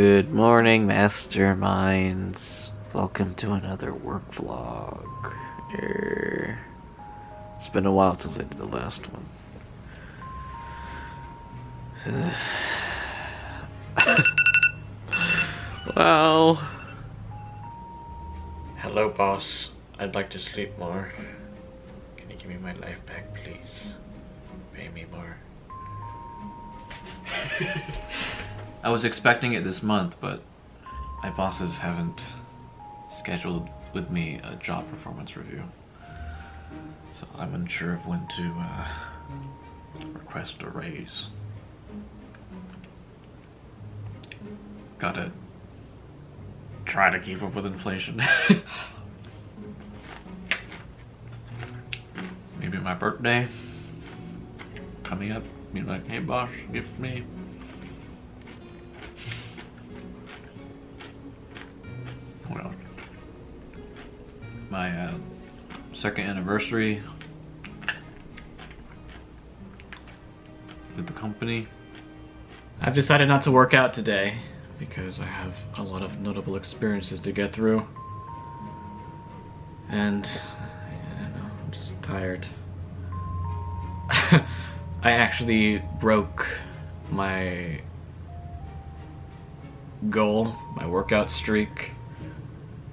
Good morning, masterminds. Welcome to another work vlog. It's been a while since I did the last one. Wow. Hello, boss. I'd like to sleep more. Can you give me my life back, please? Pay me more. I was expecting it this month, but my bosses haven't scheduled with me a job performance review, so I'm unsure of when to request a raise. Gotta try to keep up with inflation. Maybe my birthday coming up, be like, hey boss, gift me. Well, my second anniversary with the company. I've decided not to work out today because I have a lot of notable experiences to get through, and I don't know, I'm just tired. I actually broke my goal, my workout streak.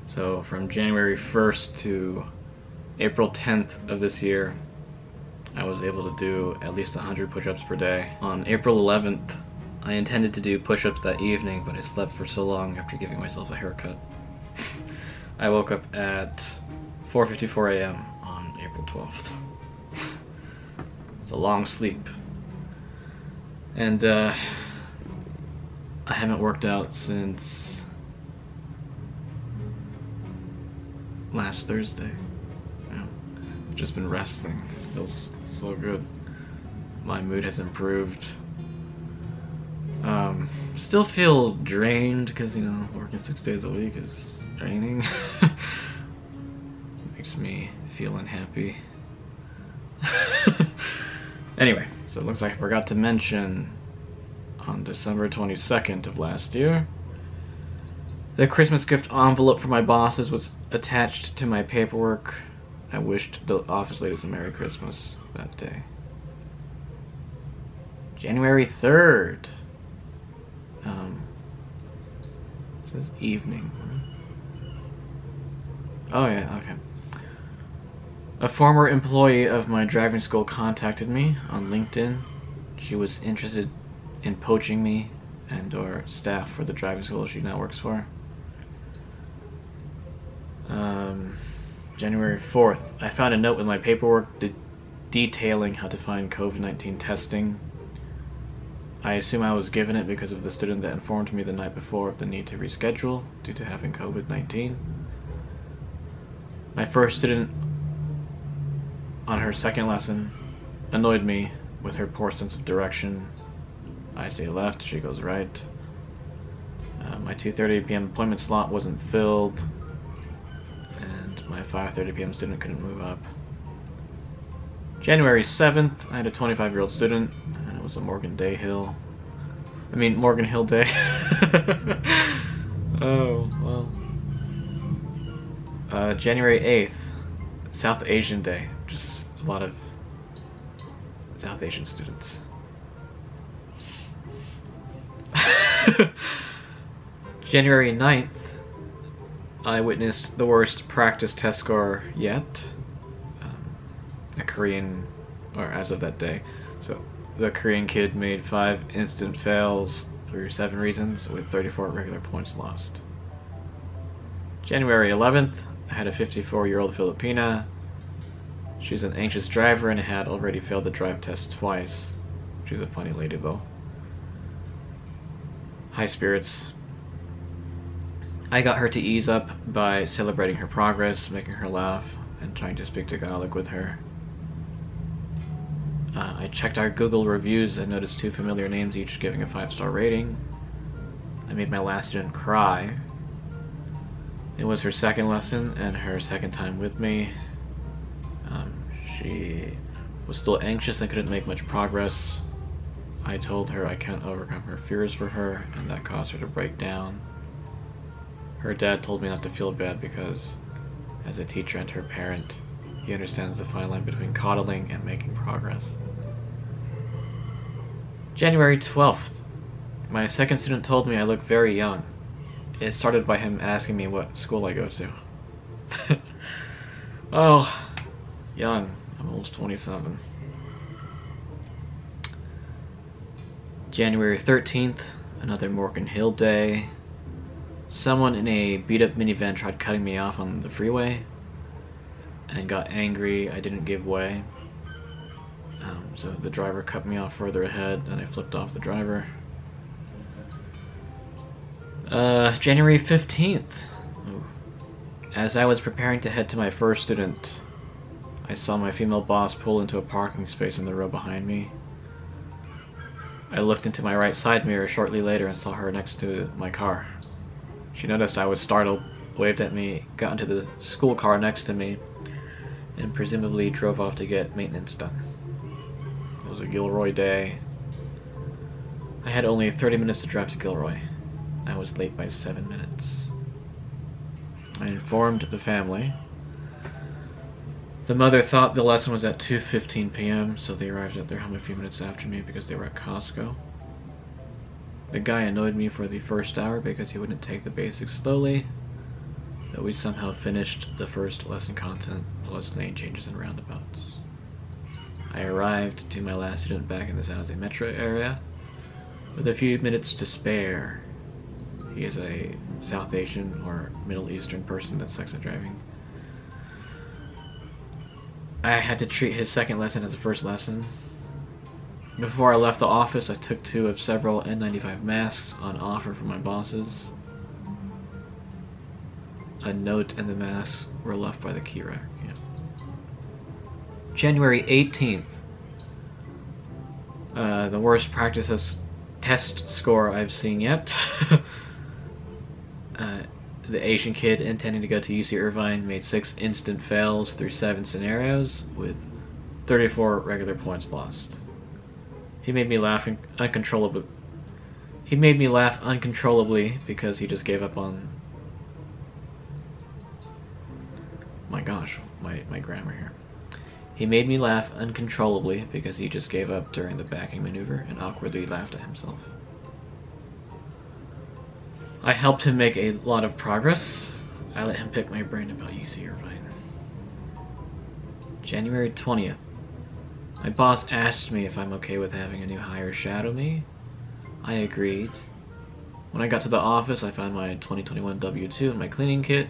So from January 1st to April 10th of this year, I was able to do at least 100 push-ups per day. On April 11th, I intended to do push-ups that evening, but I slept for so long after giving myself a haircut. I woke up at 4:54 a.m. on April 12th. It's a long sleep. And I haven't worked out since last Thursday. Yeah. Just been resting. Feels so good. My mood has improved. Still feel drained because, you know, working 6 days a week is draining. Makes me feel unhappy. Anyway, so it looks like I forgot to mention on December 22nd of last year, the Christmas gift envelope for my bosses was attached to my paperwork. I wished the office ladies a Merry Christmas that day. January 3rd. It says evening. Oh yeah, okay. A former employee of my driving school contacted me on LinkedIn. She was interested in poaching me and or staff for the driving school she now works for. January 4th, I found a note with my paperwork detailing how to find COVID-19 testing. I assume I was given it because of the student that informed me the night before of the need to reschedule due to having COVID-19. My first student on her second lesson annoyed me with her poor sense of direction. I say left, she goes right. My 2:30 p.m. appointment slot wasn't filled. My 5:30 p.m. student couldn't move up. January 7th, I had a 25-year-old student, and it was a Morgan Hill day. Oh, well. January 8th, South Asian day. Just a lot of South Asian students. January 9th, I witnessed the worst practice test score yet. A Korean, or as of that day. So the Korean kid made 5 instant fails through 7 reasons with 34 regular points lost. January 11th, I had a 54-year-old Filipina. She's an anxious driver and had already failed the drive test twice. She's a funny lady though. High spirits. I got her to ease up by celebrating her progress, making her laugh, and trying to speak Tagalog with her. I checked our Google reviews and noticed 2 familiar names each giving a 5-star rating. I made my last student cry. It was her second lesson and her second time with me. She was still anxious and couldn't make much progress. I told her I can't overcome her fears for her, and that caused her to break down. Her dad told me not to feel bad because, as a teacher and her parent, he understands the fine line between coddling and making progress. January 12th. My second student told me I look very young. It started by him asking me what school I go to. Oh, young. I'm almost 27. January 13th, another Morgan Hill day. Someone in a beat-up minivan tried cutting me off on the freeway and got angry. I didn't give way. So the driver cut me off further ahead and I flipped off the driver. January 15th. Ooh. As I was preparing to head to my first student, I saw my female boss pull into a parking space in the row behind me. I looked into my right side mirror shortly later and saw her next to my car. She noticed I was startled, waved at me, got into the school car next to me, and presumably drove off to get maintenance done. It was a Gilroy day. I had only 30 minutes to drive to Gilroy. I was late by 7 minutes. I informed the family. The mother thought the lesson was at 2:15 p.m., so they arrived at their home a few minutes after me because they were at Costco. The guy annoyed me for the first hour because he wouldn't take the basics slowly, but we somehow finished the first lesson content plus lane changes and roundabouts. I arrived to my last student back in the San Jose metro area with a few minutes to spare. He is a South Asian or Middle Eastern person that sucks at driving. I had to treat his second lesson as the first lesson. Before I left the office, I took two of several N95 masks on offer from my bosses. A note and the masks were left by the key rack. Yeah. January 18th. The worst practice test score I've seen yet. The Asian kid intending to go to UC Irvine made 6 instant fails through 7 scenarios with 34 regular points lost. He made me laugh uncontrollably because he just gave up on... My gosh, my grammar here. He made me laugh uncontrollably because he just gave up during the backing maneuver and awkwardly laughed at himself. I helped him make a lot of progress. I let him pick my brain about UC Irvine. January 20th. My boss asked me if I'm okay with having a new hire shadow me. I agreed. When I got to the office, I found my 2021 W-2 and my cleaning kit.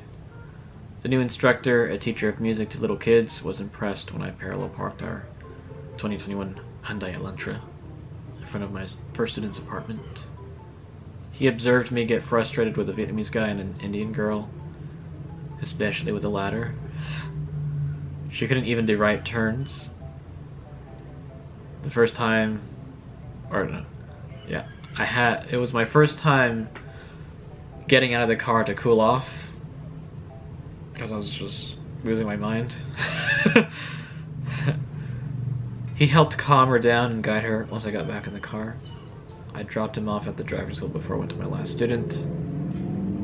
The new instructor, a teacher of music to little kids, was impressed when I parallel parked our 2021 Hyundai Elantra in front of my first student's apartment. He observed me get frustrated with a Vietnamese guy and an Indian girl, especially with the latter. She couldn't even do right turns. It was my first time getting out of the car to cool off, because I was just losing my mind. He helped calm her down and guide her once I got back in the car. I dropped him off at the driver's school before I went to my last student.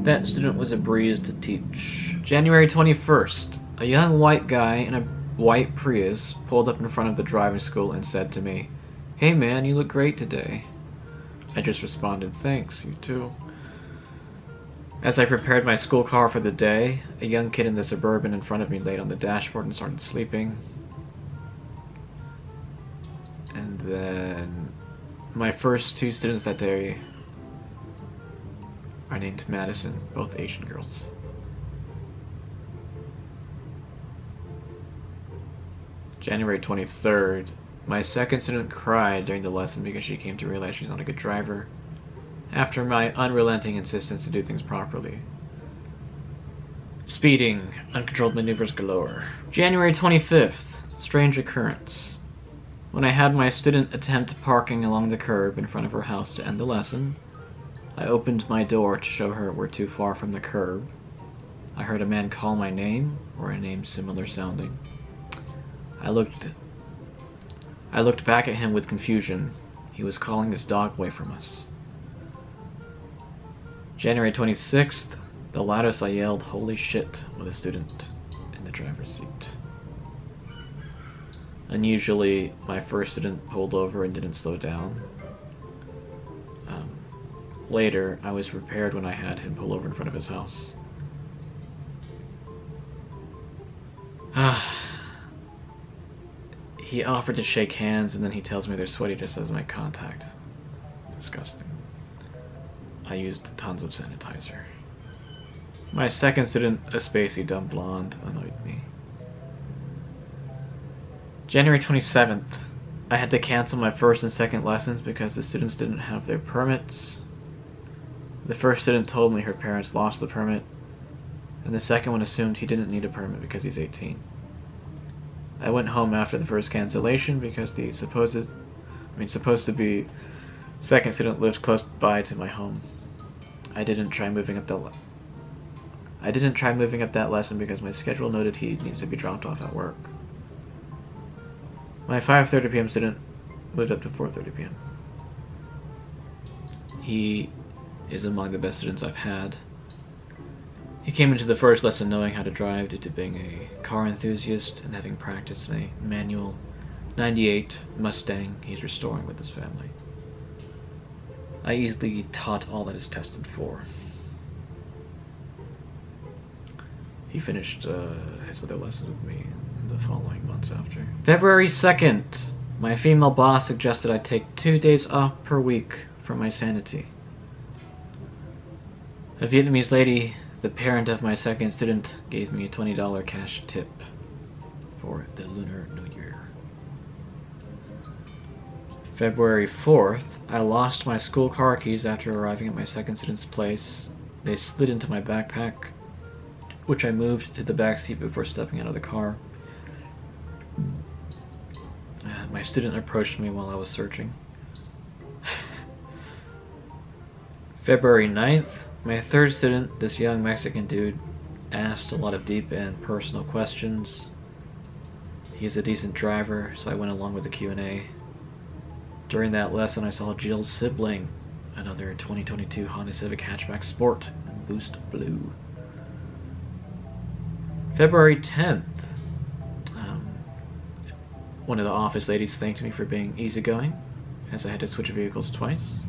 That student was a breeze to teach. January 21st. A young white guy in a white Prius pulled up in front of the driving school and said to me, "Hey man, you look great today." I just responded, "Thanks, you too." As I prepared my school car for the day, a young kid in the Suburban in front of me laid on the dashboard and started sleeping. And then... my first two students that day are named Madison, both Asian girls. January 23rd. My second student cried during the lesson because she came to realize she's not a good driver after my unrelenting insistence to do things properly. Speeding, uncontrolled maneuvers galore. January 25th. Strange occurrence. When I had my student attempt parking along the curb in front of her house to end the lesson, I opened my door to show her we're too far from the curb. I heard a man call my name, or a name similar sounding. I looked back at him with confusion. He was calling his dog away from us. January 26th, the loudest I yelled, "Holy shit," with a student in the driver's seat. Unusually, my first student pulled over and didn't slow down. Later, I was prepared when I had him pull over in front of his house. He offered to shake hands, and then he tells me they're sweaty just as my contact. Disgusting. I used tons of sanitizer. My second student, a spacey dumb blonde, annoyed me. January 27th. I had to cancel my first and second lessons because the students didn't have their permits. The first student told me her parents lost the permit, and the second one assumed he didn't need a permit because he's 18. I went home after the first cancellation because the supposed to be second student lives close by to my home. I didn't try moving up that lesson because my schedule noted he needs to be dropped off at work. My 5:30 p.m. student moved up to 4:30 p.m. He is among the best students I've had. He came into the first lesson knowing how to drive due to being a car enthusiast and having practiced in a manual 98 Mustang he's restoring with his family. I easily taught all that is tested for. He finished his other lessons with me in the following months after. February 2nd, my female boss suggested I take 2 days off per week for my sanity. A Vietnamese lady, the parent of my second student, gave me a $20 cash tip for the Lunar New Year. February 4th, I lost my school car keys after arriving at my second student's place. They slid into my backpack, which I moved to the back seat before stepping out of the car. My student approached me while I was searching. February 9th, my third student, this young Mexican dude, asked a lot of deep and personal questions. He's a decent driver, so I went along with the Q&A. During that lesson, I saw Jill's sibling, another 2022 Honda Civic Hatchback Sport, Boost Blue. February 10th, one of the office ladies thanked me for being easygoing, as I had to switch vehicles twice.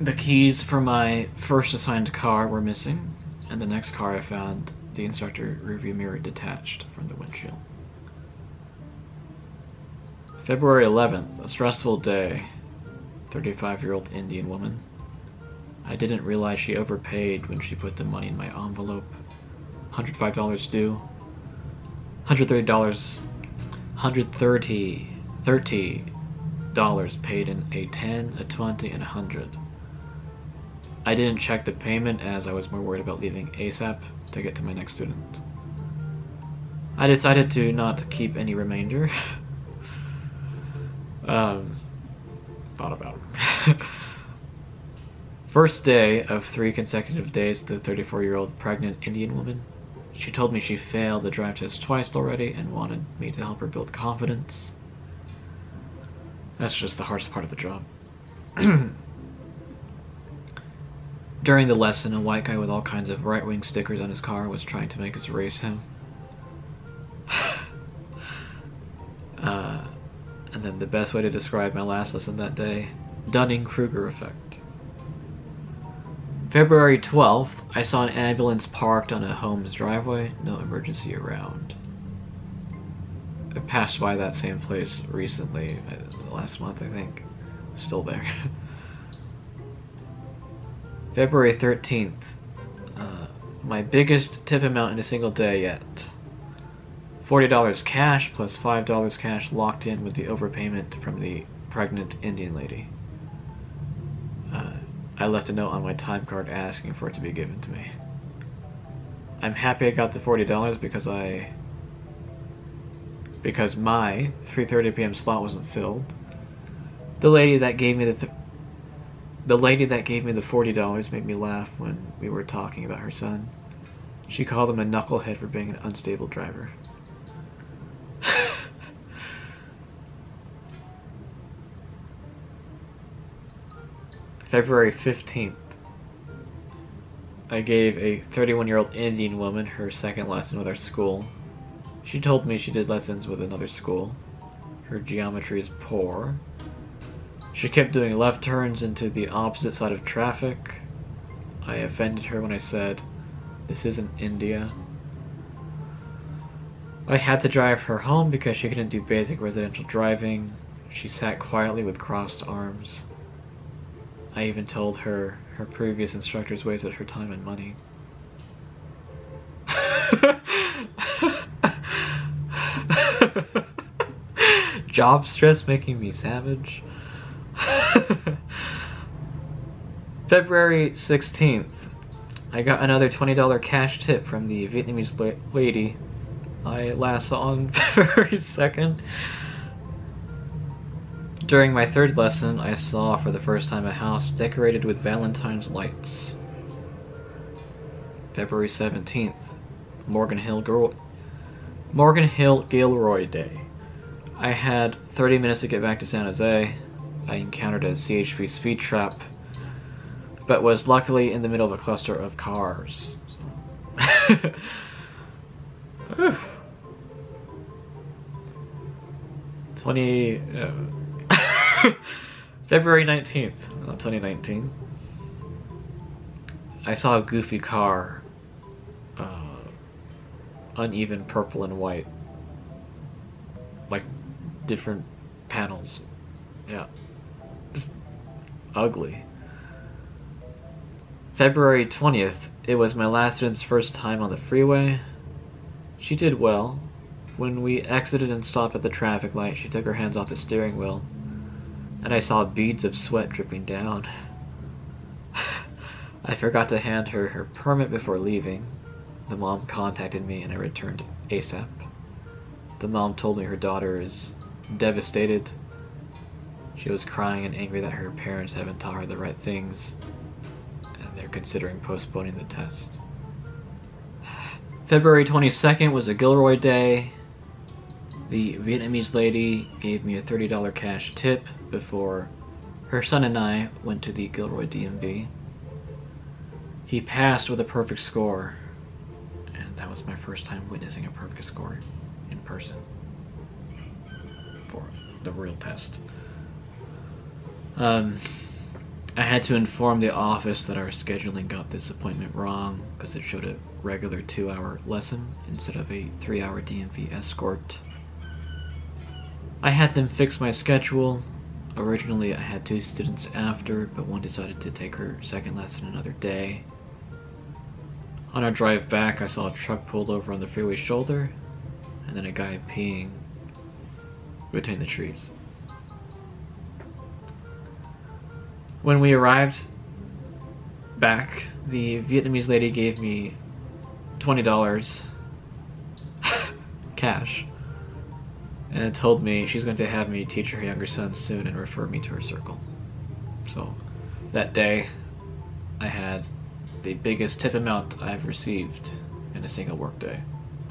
The keys for my first assigned car were missing, and the next car I found, the instructor rearview mirror detached from the windshield. February 11th, a stressful day. 35-year-old Indian woman. I didn't realize she overpaid when she put the money in my envelope. $105 due. $130 paid in a 10, a 20, and a 100. I didn't check the payment as I was more worried about leaving ASAP to get to my next student. I decided to not keep any remainder. Thought about it. First day of 3 consecutive days, the 34-year-old pregnant Indian woman. She told me she failed the drive test twice already and wanted me to help her build confidence. That's just the hardest part of the job. During the lesson, a white guy with all kinds of right-wing stickers on his car was trying to make us race him. And then the best way to describe my last lesson that day, Dunning-Kruger effect. February 12th, I saw an ambulance parked on a home's driveway, no emergency around. I passed by that same place recently, last month I think, still there. February 13th, my biggest tip amount in a single day yet. $40 cash plus $5 cash locked in with the overpayment from the pregnant Indian lady. I left a note on my time card asking for it to be given to me. I'm happy I got the $40 because my 3:30 p.m. slot wasn't filled. The lady that gave me the $40 made me laugh when we were talking about her son. She called him a knucklehead for being an unstable driver. February 15th, I gave a 31-year-old Indian woman her second lesson with our school. She told me she did lessons with another school. Her geometry is poor. She kept doing left turns into the opposite side of traffic. I offended her when I said, "This isn't India." I had to drive her home because she couldn't do basic residential driving. She sat quietly with crossed arms. I even told her her previous instructors wasted her time and money. Job stress making me savage. February 16th, I got another $20 cash tip from the Vietnamese lady I last saw on February 2nd. During my third lesson, I saw for the first time a house decorated with Valentine's lights. February 17th, Morgan Hill Gilroy Day. I had 30 minutes to get back to San Jose. I encountered a CHP speed trap, but was luckily in the middle of a cluster of cars. So. February 19th, 2019. I saw a goofy car, uneven purple and white, like different panels. Yeah, just ugly. February 20th, it was my last student's first time on the freeway. She did well. When we exited and stopped at the traffic light, she took her hands off the steering wheel, and I saw beads of sweat dripping down. I forgot to hand her her permit before leaving. The mom contacted me and I returned ASAP. The mom told me her daughter is devastated. She was crying and angry that her parents haven't taught her the right things, and they're considering postponing the test. February 22nd was a Gilroy Day. The Vietnamese lady gave me a $30 cash tip before her son and I went to the Gilroy DMV. He passed with a perfect score, and that was my first time witnessing a perfect score in person for the real test. I had to inform the office that our scheduling got this appointment wrong because it showed a regular 2-hour lesson instead of a 3-hour DMV escort. I had them fix my schedule. Originally, I had 2 students after, but one decided to take her second lesson another day. On our drive back, I saw a truck pulled over on the freeway shoulder, and then a guy peeing between the trees. When we arrived back, the Vietnamese lady gave me $20 cash and told me she's going to have me teach her younger son soon and refer me to her circle. So that day I had the biggest tip amount I've received in a single workday,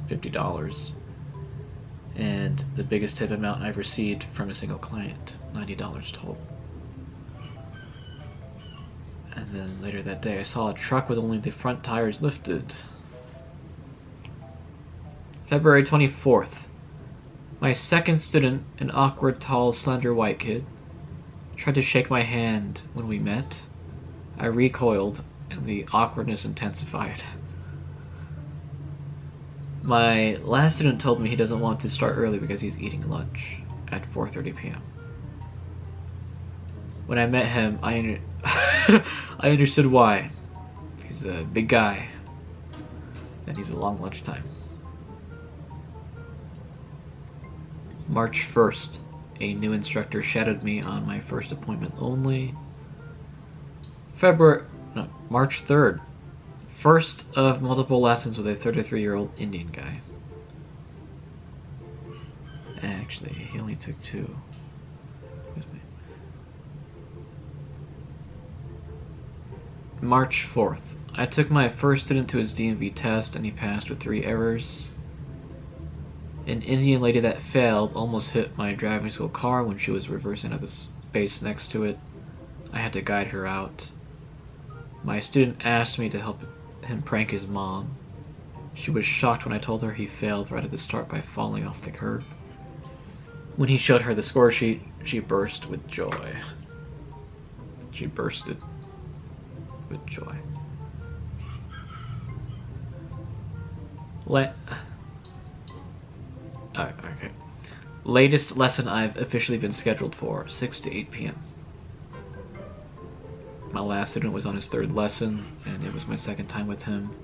$50, and the biggest tip amount I've received from a single client, $90 total. And then later that day I saw a truck with only the front tires lifted. February 24th. My second student, an awkward, tall, slender white kid, tried to shake my hand when we met. I recoiled and the awkwardness intensified. My last student told me he doesn't want to start early because he's eating lunch at 4:30 p.m. When I met him, I understood why. He's a big guy and he's a long lunchtime. March 1st, a new instructor shadowed me on my first appointment only. March 3rd, first of multiple lessons with a 33-year-old Indian guy. Actually, he only took 2. March 4th, I took my first student to his DMV test and he passed with 3 errors. An Indian lady that failed almost hit my driving school car when she was reversing at the space next to it. I had to guide her out. My student asked me to help him prank his mom. She was shocked when I told her he failed right at the start by falling off the curb. When he showed her the score sheet, she burst with joy. She bursted with joy. Okay. Latest lesson I've officially been scheduled for, 6 to 8 p.m. My last student was on his third lesson, and it was my second time with him.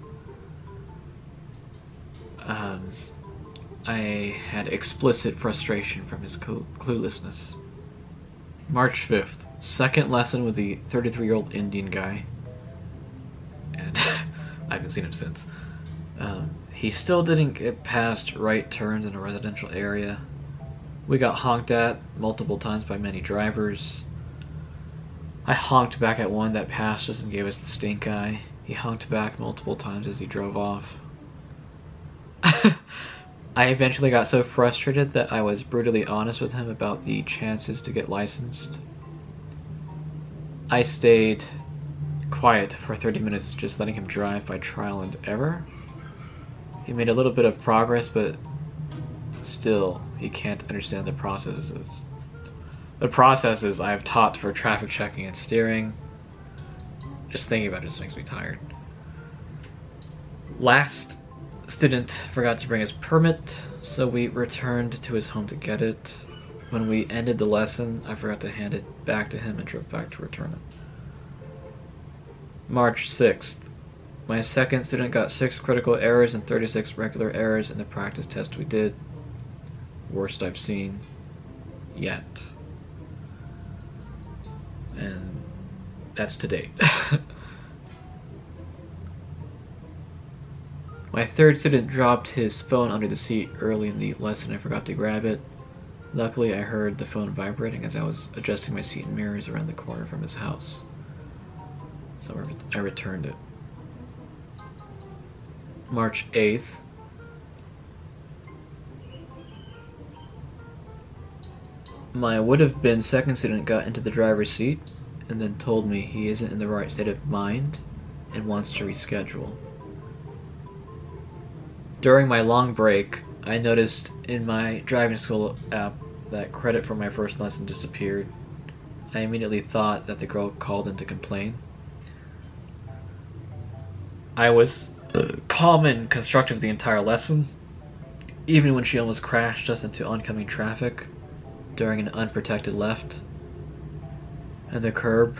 I had explicit frustration from his cluelessness. March 5th, second lesson with the 33-year-old Indian guy, and I haven't seen him since. He still didn't get past right turns in a residential area. We got honked at multiple times by many drivers. I honked back at one that passed us and gave us the stink eye. He honked back multiple times as he drove off. I eventually got so frustrated that I was brutally honest with him about the chances to get licensed. I stayed quiet for 30 minutes, just letting him drive by trial and error. He made a little bit of progress, but still, he can't understand the processes. The processes I have taught for traffic checking and steering. Just thinking about it just makes me tired. Last student forgot to bring his permit, so we returned to his home to get it. When we ended the lesson, I forgot to hand it back to him and drove back to return it. March 6th. My second student got 6 critical errors and 36 regular errors in the practice test we did. Worst I've seen yet. And that's to date. My third student dropped his phone under the seat early in the lesson. I forgot to grab it. Luckily, I heard the phone vibrating as I was adjusting my seat and mirrors around the corner from his house. So I returned it. March 8th. My would-have-been second student got into the driver's seat and then told me he isn't in the right state of mind and wants to reschedule. During my long break, I noticed in my driving school app that credit for my first lesson disappeared. I immediately thought that the girl called in to complain. I was calm and constructive the entire lesson, even when she almost crashed us into oncoming traffic during an unprotected left and the curb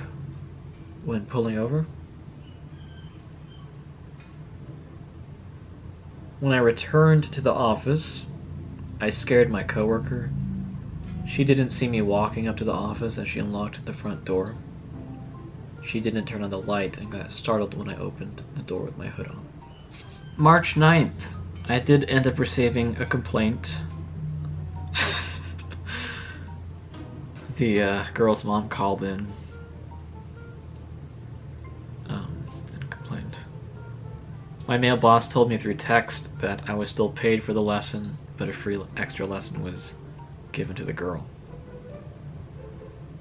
when pulling over. When I returned to the office, I scared my coworker. She didn't see me walking up to the office as she unlocked the front door. She didn't turn on the light and got startled when I opened the door with my hood on. March 9th, I did end up receiving a complaint. The girl's mom called in and complained. My male boss told me through text that I was still paid for the lesson, but a free extra lesson was given to the girl.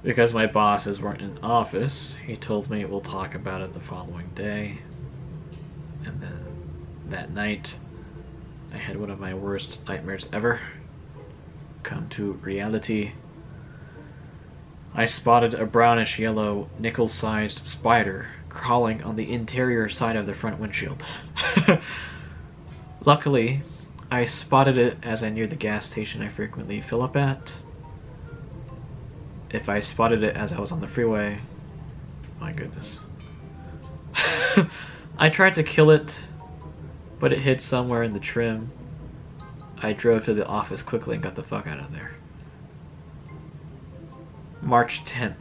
Because my bosses weren't in office, he told me we'll talk about it the following day. And then that night, I had one of my worst nightmares ever come to reality. I spotted a brownish-yellow, nickel-sized spider crawling on the interior side of the front windshield. Luckily, I spotted it as I neared the gas station I frequently fill up at. If I spotted it as I was on the freeway, my goodness. I tried to kill it, but it hid somewhere in the trim. I drove to the office quickly and got the fuck out of there. March 10th.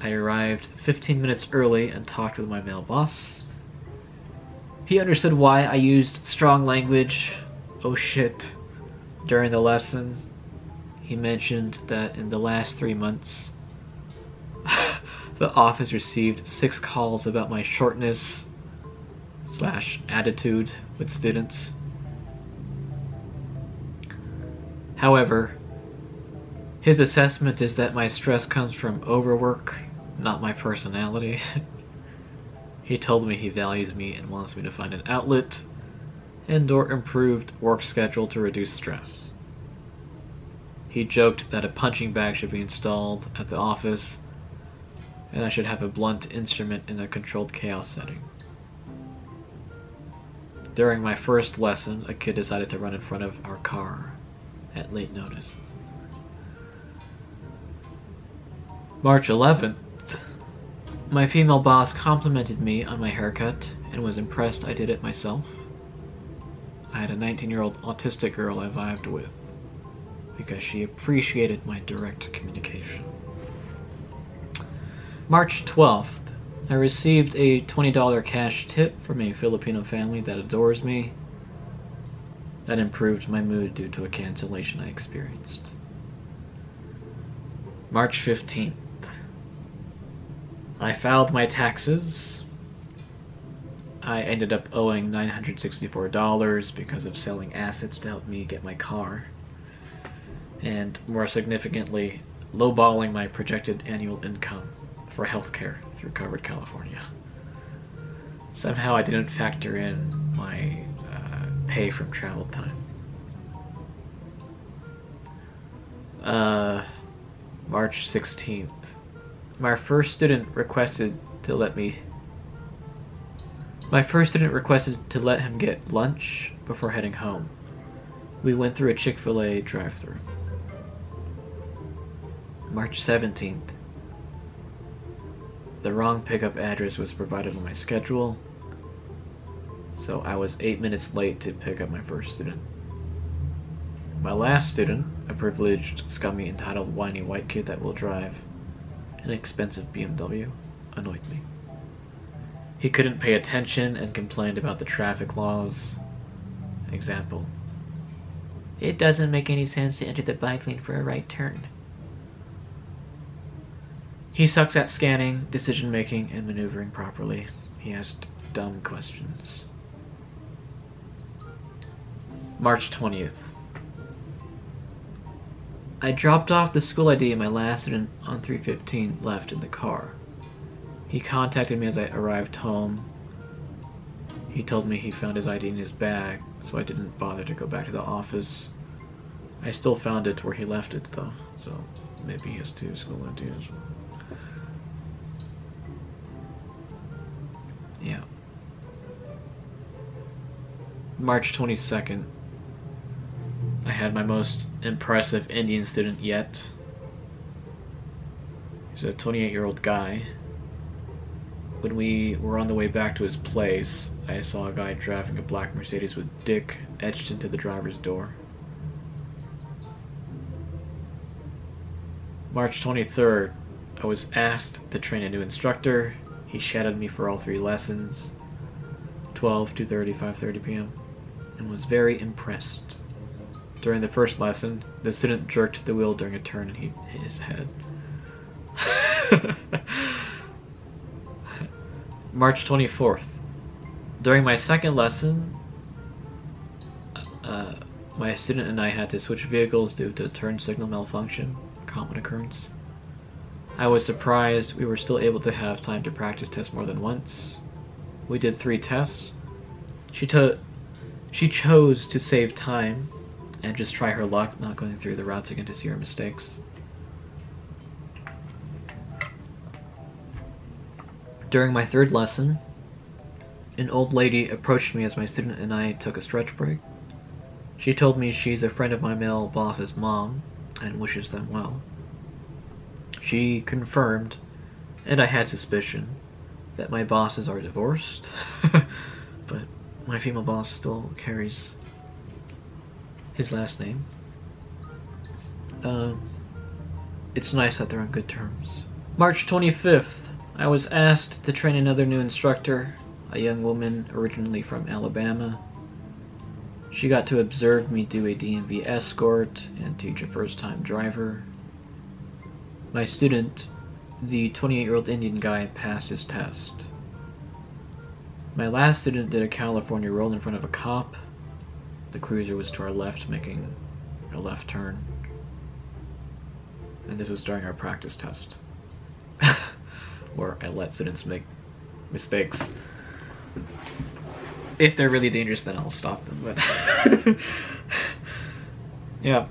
I arrived 15 minutes early and talked with my male boss. He understood why I used strong language, oh shit, during the lesson. He mentioned that in the last 3 months, the office received 6 calls about my shortness / attitude with students. However, his assessment is that my stress comes from overwork, not my personality. He told me he values me and wants me to find an outlet and or improved work schedule to reduce stress. He joked that a punching bag should be installed at the office and I should have a blunt instrument in a controlled chaos setting. During my first lesson, a kid decided to run in front of our car at late notice. March 11th, my female boss complimented me on my haircut and was impressed I did it myself. I had a 19-year-old autistic girl I vibed with because she appreciated my direct communication. March 12th, I received a $20 cash tip from a Filipino family that adores me. That improved my mood due to a cancellation I experienced. March 15th. I filed my taxes. I ended up owing $964 because of selling assets to help me get my car. And more significantly, lowballing my projected annual income for healthcare through Covered California. Somehow I didn't factor in my pay from travel time. March 16th. My first student requested to let him get lunch before heading home. We went through a Chick-fil-A drive-thru. March 17th. The wrong pickup address was provided on my schedule, so I was 8 minutes late to pick up my first student. My last student, a privileged, scummy, entitled, whiny white kid that will drive an expensive BMW, annoyed me. He couldn't pay attention and complained about the traffic laws. Example: it doesn't make any sense to enter the bike lane for a right turn. He sucks at scanning, decision-making, and maneuvering properly. He asked dumb questions. March 20th. I dropped off the school ID my last student on 315 left in the car. He contacted me as I arrived home. He told me he found his ID in his bag, so I didn't bother to go back to the office. I still found it where he left it, though, so maybe he has two school IDs. Yeah. March 22nd. I had my most impressive Indian student yet. He's a 28-year-old guy. When we were on the way back to his place, I saw a guy driving a black Mercedes with "dick" etched into the driver's door. March 23rd. I was asked to train a new instructor. He shadowed me for all three lessons, 12, 2:30, 5:30 p.m., and was very impressed. During the first lesson, the student jerked the wheel during a turn and he hit his head. March 24th. During my second lesson, my student and I had to switch vehicles due to turn signal malfunction, common occurrence. I was surprised we were still able to have time to practice tests more than once. We did 3 tests. She chose to save time and just try her luck, not going through the routes again to see her mistakes. During my third lesson, an old lady approached me as my student and I took a stretch break. She told me she's a friend of my male boss's mom and wishes them well. She confirmed, and I had suspicion, that my bosses are divorced, but my female boss still carries his last name. It's nice that they're on good terms. March 25th, I was asked to train another new instructor, a young woman originally from Alabama. She got to observe me do a DMV escort and teach a first-time driver. My student, the 28-year-old Indian guy, passed his test. My last student did a California roll in front of a cop. The cruiser was to our left, making a left turn. And this was during our practice test. where I let students make mistakes. If they're really dangerous, then I'll stop them, but yeah.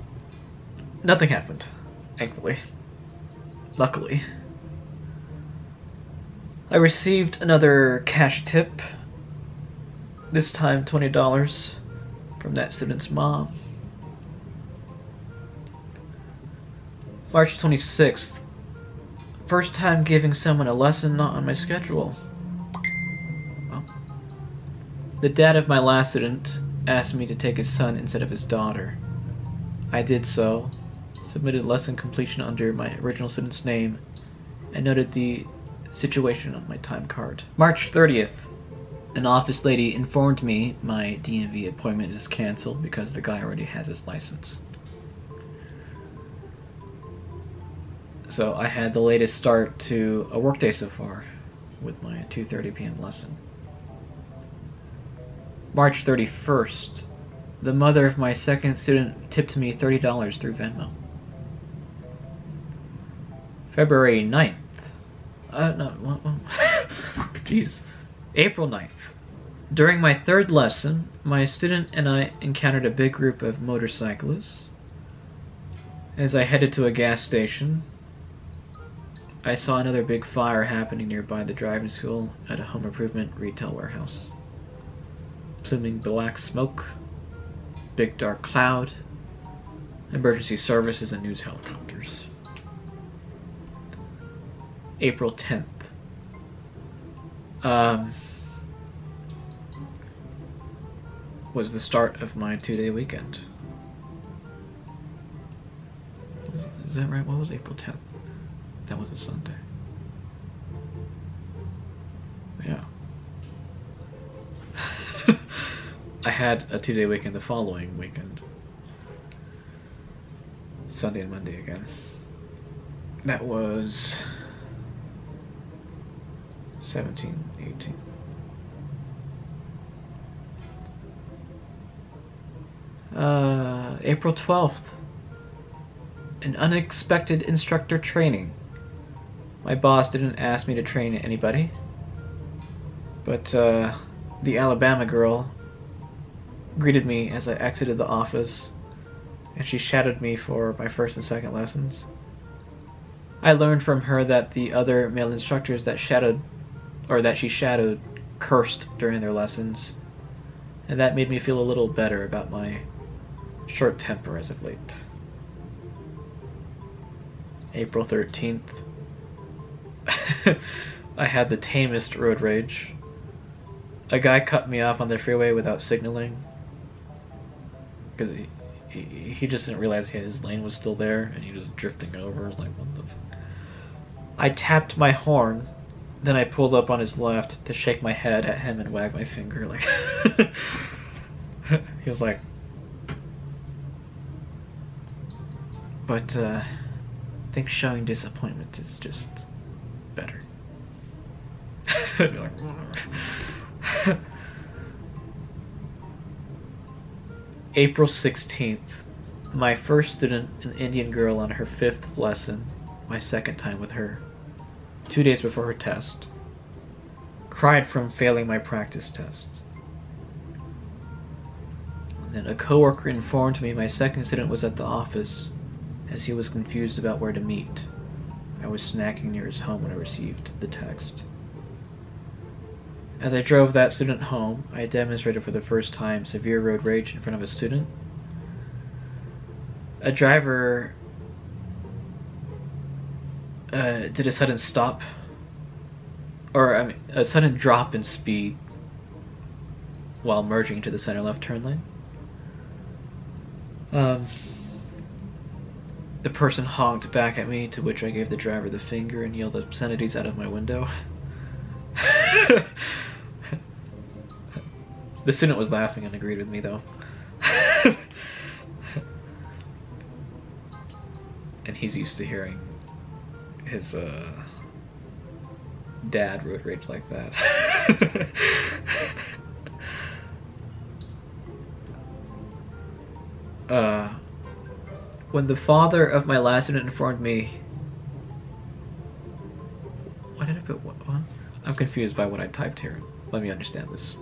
Nothing happened, thankfully. Luckily. I received another cash tip, this time $20, from that student's mom. March 26th. First time giving someone a lesson not on my schedule. Well, the dad of my last student asked me to take his son instead of his daughter. I did so, submitted lesson completion under my original student's name, and noted the situation on my time card. March 30th. An office lady informed me my DMV appointment is canceled because the guy already has his license. So I had the latest start to a workday so far with my 2:30 p.m. lesson. March 31st. The mother of my second student tipped me $30 through Venmo. February 9th. No, jeez. April 9th. During my third lesson, my student and I encountered a big group of motorcyclists. As I headed to a gas station, I saw another big fire happening nearby the driving school at a home improvement retail warehouse. Pluming black smoke, big dark cloud, emergency services and news helicopters. April 10th. Was the start of my two-day weekend. Is that right? What was April 10th? That was a Sunday. Yeah. I had a two-day weekend the following weekend. Sunday and Monday again. That was 17, 18. April 12th. An unexpected instructor training. My boss didn't ask me to train anybody, but the Alabama girl greeted me as I exited the office, and she shadowed me for my first and second lessons. I learned from her that the other male instructors that she shadowed cursed during their lessons, and that made me feel a little better about my short temper as of late. April 13th. I had the tamest road rage. A guy cut me off on the freeway without signaling, because he just didn't realize his lane was still there, and he was drifting over. I was like, what the fuck? I tapped my horn. Then I pulled up on his left to shake my head at him and wag my finger like he was like, but I think showing disappointment is just better. April 16th. My first student, an Indian girl on her 5th lesson, my second time with her. 2 days before her test, cried from failing my practice test. And then a coworker informed me my second student was at the office, as he was confused about where to meet. I was snacking near his home when I received the text. As I drove that student home, I demonstrated for the first time severe road rage in front of a student. A driver did a sudden stop, or I mean, a sudden drop in speed while merging to the center left turn lane. The person honked back at me, to which I gave the driver the finger and yelled obscenities out of my window. The student was laughing and agreed with me though. And he's used to hearing his dad road rage like that. When the father of my last student informed me, why did I put confused by what I typed here. Let me understand this.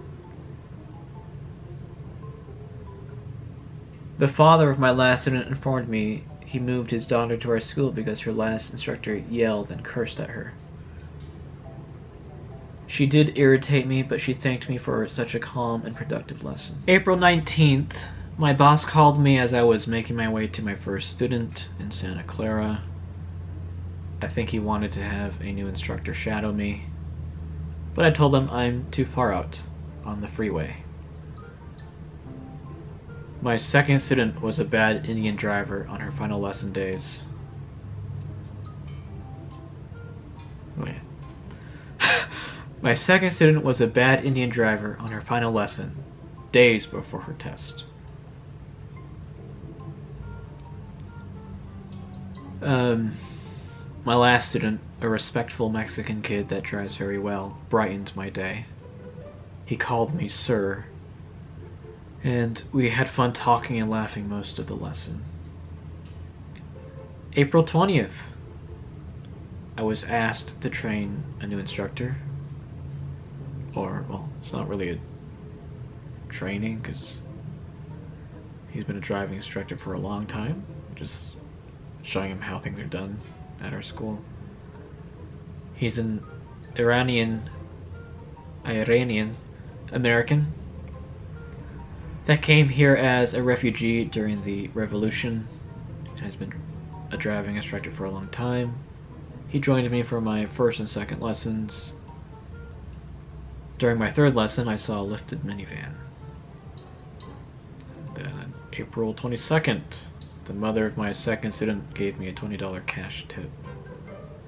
The father of my last student informed me he moved his daughter to our school because her last instructor yelled and cursed at her. She did irritate me, but she thanked me for such a calm and productive lesson. April 19th, my boss called me as I was making my way to my first student in Santa Clara. I think he wanted to have a new instructor shadow me, but I told him I'm too far out on the freeway. My second student was a bad Indian driver on her final lesson days. Wait. My second student was a bad Indian driver on her final lesson, days before her test. My last student, a respectful Mexican kid that drives very well, brightened my day. He called me sir, and we had fun talking and laughing most of the lesson. April 20th. I was asked to train a new instructor. Or, well, it's not really a training, because he's been a driving instructor for a long time. Just showing him how things are done at our school. He's an Iranian-American that came here as a refugee during the revolution and has been a driving instructor for a long time. He joined me for my first and second lessons. During my third lesson, I saw a lifted minivan. Then, April 22nd, the mother of my second student gave me a $20 cash tip.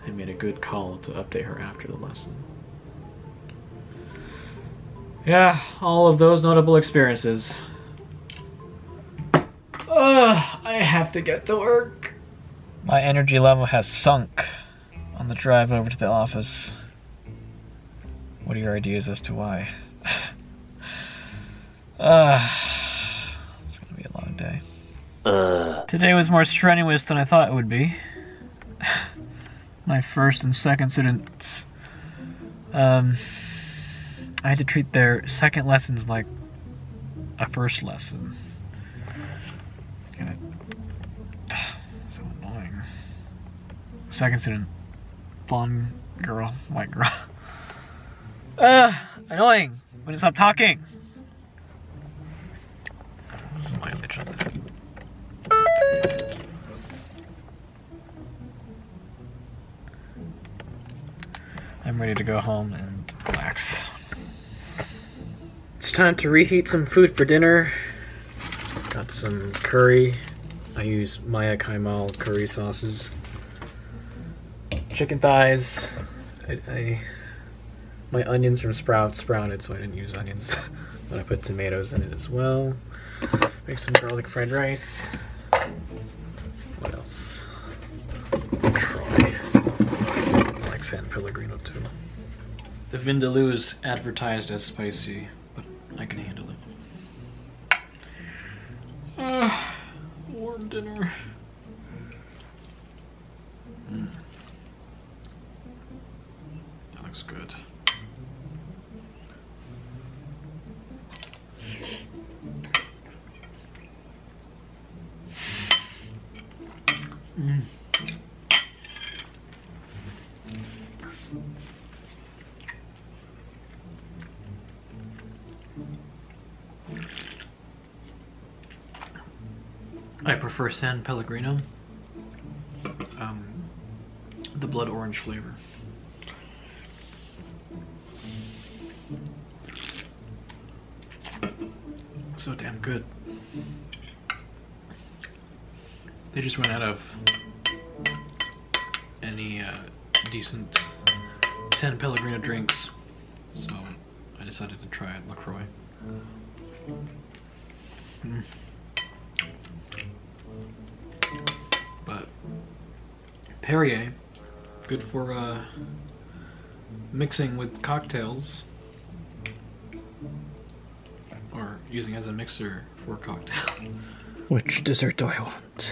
I made a good call to update her after the lesson. Yeah, all of those notable experiences. I have to get to work. My energy level has sunk on the drive over to the office. What are your ideas as to why? It's gonna be a long day. Today was more strenuous than I thought it would be. My first and second students, I had to treat their second lessons like a first lesson. So annoying. Second student, blonde girl, white girl. Annoying. When it stopped talking. There's mileage on that. I'm ready to go home and relax. It's time to reheat some food for dinner. Got some curry. I use Maya Kaimal curry sauces. Chicken thighs. My onions from Sprouts sprouted, so I didn't use onions, but I put tomatoes in it as well. Make some garlic fried rice. What else? Try. I like San Pellegrino too. The vindaloo is advertised as spicy, but I can handle it. Warm dinner. That looks good. I prefer San Pellegrino, the blood orange flavor. So damn good. They just ran out of any decent San Pellegrino drinks, so I decided to try La Croix. But Perrier, good for mixing with cocktails, or using as a mixer for cocktails. Which dessert do I want?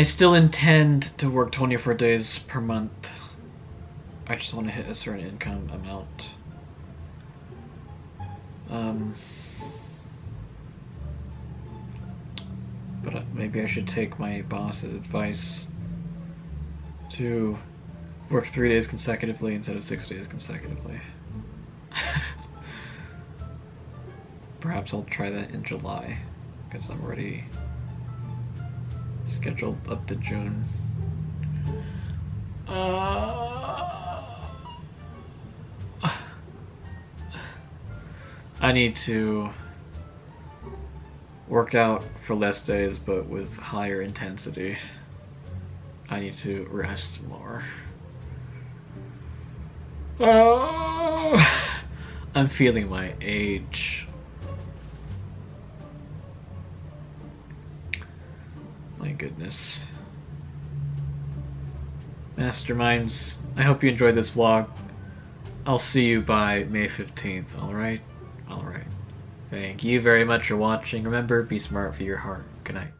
I still intend to work 24 days per month. I just want to hit a certain income amount. But maybe I should take my boss's advice to work 3 days consecutively instead of 6 days consecutively. Perhaps I'll try that in July, because I'm already scheduled up to June. I need to work out for less days, but with higher intensity. I need to rest more. Oh, I'm feeling my age. My goodness. Masterminds, I hope you enjoyed this vlog. I'll see you by May 15th, alright? Alright. Thank you very much for watching. Remember, be smart for your heart. Good night.